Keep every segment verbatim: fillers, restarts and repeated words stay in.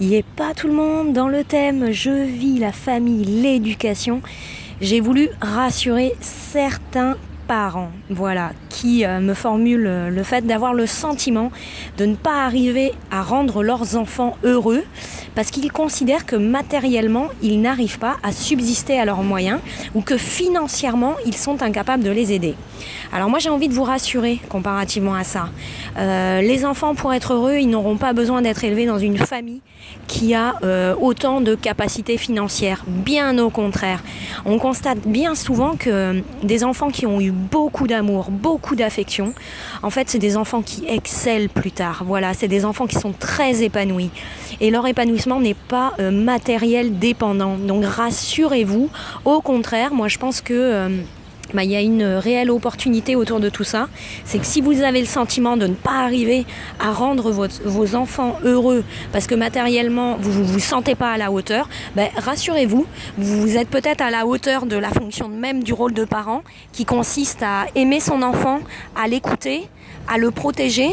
y est pas tout le monde dans le thème « Je vis, la famille, l'éducation ». J'ai voulu rassurer certains parents, voilà, qui me formulent le fait d'avoir le sentiment de ne pas arriver à rendre leurs enfants heureux parce qu'ils considèrent que matériellement, ils n'arrivent pas à subsister à leurs moyens ou que financièrement, ils sont incapables de les aider. Alors moi, j'ai envie de vous rassurer comparativement à ça. Euh, les enfants, pour être heureux, ils n'auront pas besoin d'être élevés dans une famille qui a euh, autant de capacités financières. Bien au contraire. On constate bien souvent que des enfants qui ont eu beaucoup d'amour, beaucoup d'affection, en fait, c'est des enfants qui excellent plus tard. Voilà, c'est des enfants qui sont très épanouis. Et leur épanouissement n'est pas euh, matériel dépendant. Donc rassurez-vous, au contraire, moi je pense que euh, bah, y a une réelle opportunité autour de tout ça. C'est que si vous avez le sentiment de ne pas arriver à rendre votre, vos enfants heureux parce que matériellement vous ne vous, vous sentez pas à la hauteur, bah, rassurez-vous, vous êtes peut-être à la hauteur de la fonction même du rôle de parent qui consiste à aimer son enfant, à l'écouter, à le protéger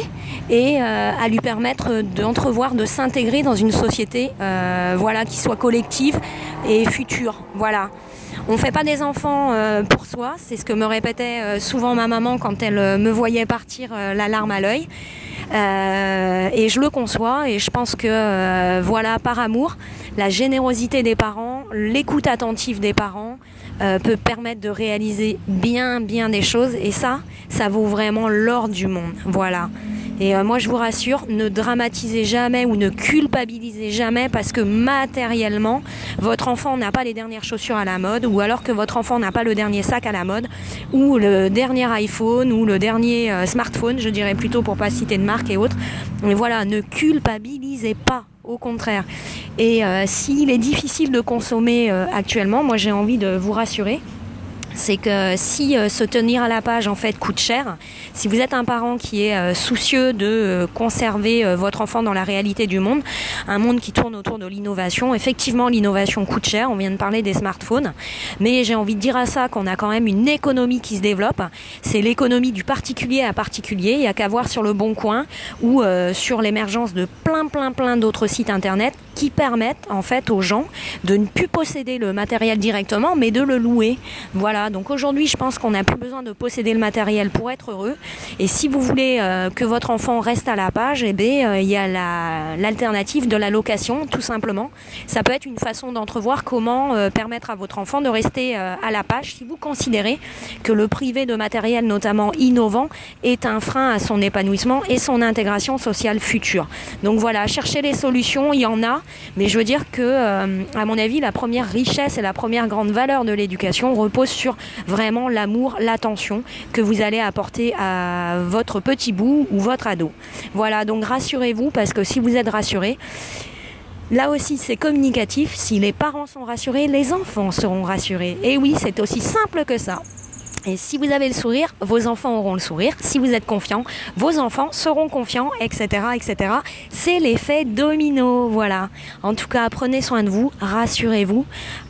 et euh, à lui permettre d'entrevoir, de s'intégrer dans une société euh, voilà, qui soit collective et future. Voilà. On ne fait pas des enfants euh, pour soi, c'est ce que me répétait euh, souvent ma maman quand elle euh, me voyait partir euh, la larme à l'œil. Euh, et je le conçois et je pense que euh, voilà, par amour, la générosité des parents, l'écoute attentive des parents euh, peut permettre de réaliser bien bien des choses et ça, ça vaut vraiment l'or du monde, voilà. Et euh, moi je vous rassure, ne dramatisez jamais ou ne culpabilisez jamais parce que matériellement, votre enfant n'a pas les dernières chaussures à la mode ou alors que votre enfant n'a pas le dernier sac à la mode ou le dernier iPhone ou le dernier euh, smartphone, je dirais plutôt pour pas citer de marque et autres. Mais voilà, ne culpabilisez pas, au contraire. Et euh, s'il est difficile de consommer euh, actuellement, moi j'ai envie de vous rassurer. C'est que si euh, se tenir à la page en fait coûte cher, si vous êtes un parent qui est euh, soucieux de euh, conserver euh, votre enfant dans la réalité du monde, un monde qui tourne autour de l'innovation, effectivement l'innovation coûte cher, on vient de parler des smartphones, mais j'ai envie de dire à ça qu'on a quand même une économie qui se développe, c'est l'économie du particulier à particulier, il n'y a qu'à voir sur le Bon Coin ou euh, sur l'émergence de plein plein plein d'autres sites internet qui permettent en fait aux gens de ne plus posséder le matériel directement mais de le louer, voilà. Donc aujourd'hui, je pense qu'on n'a plus besoin de posséder le matériel pour être heureux. Et si vous voulez euh, que votre enfant reste à la page, eh bien, euh, il y a la, l'alternative de la location, tout simplement. Ça peut être une façon d'entrevoir comment euh, permettre à votre enfant de rester euh, à la page si vous considérez que le privé de matériel, notamment innovant, est un frein à son épanouissement et son intégration sociale future. Donc voilà, chercher les solutions, il y en a. Mais je veux dire que, euh, à mon avis, la première richesse et la première grande valeur de l'éducation repose sur vraiment l'amour, l'attention que vous allez apporter à votre petit bout ou votre ado. Voilà, donc rassurez-vous parce que si vous êtes rassurés, là aussi c'est communicatif, si les parents sont rassurés, les enfants seront rassurés. Et oui, c'est aussi simple que ça. Et si vous avez le sourire, vos enfants auront le sourire. Si vous êtes confiant, vos enfants seront confiants, et cetera, et cetera. C'est l'effet domino, voilà. En tout cas, prenez soin de vous, rassurez-vous.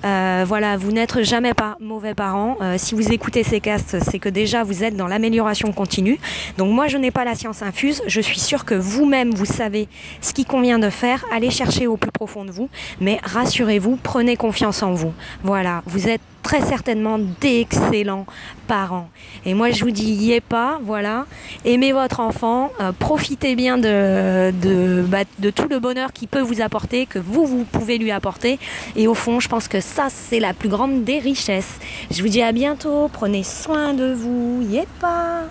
Euh, voilà, vous n'êtes jamais pas mauvais parents. Euh, si vous écoutez ces castes, c'est que déjà vous êtes dans l'amélioration continue. Donc moi, je n'ai pas la science infuse. Je suis sûre que vous-même, vous savez ce qu'il convient de faire. Allez chercher au plus profond de vous, mais rassurez-vous, prenez confiance en vous. Voilà, vous êtes très certainement d'excellents parents. Et moi, je vous dis, y est pas, voilà. Aimez votre enfant, euh, profitez bien de, de, bah, de tout le bonheur qu'il peut vous apporter, que vous, vous pouvez lui apporter. Et au fond, je pense que ça, c'est la plus grande des richesses. Je vous dis à bientôt, prenez soin de vous, y est pas.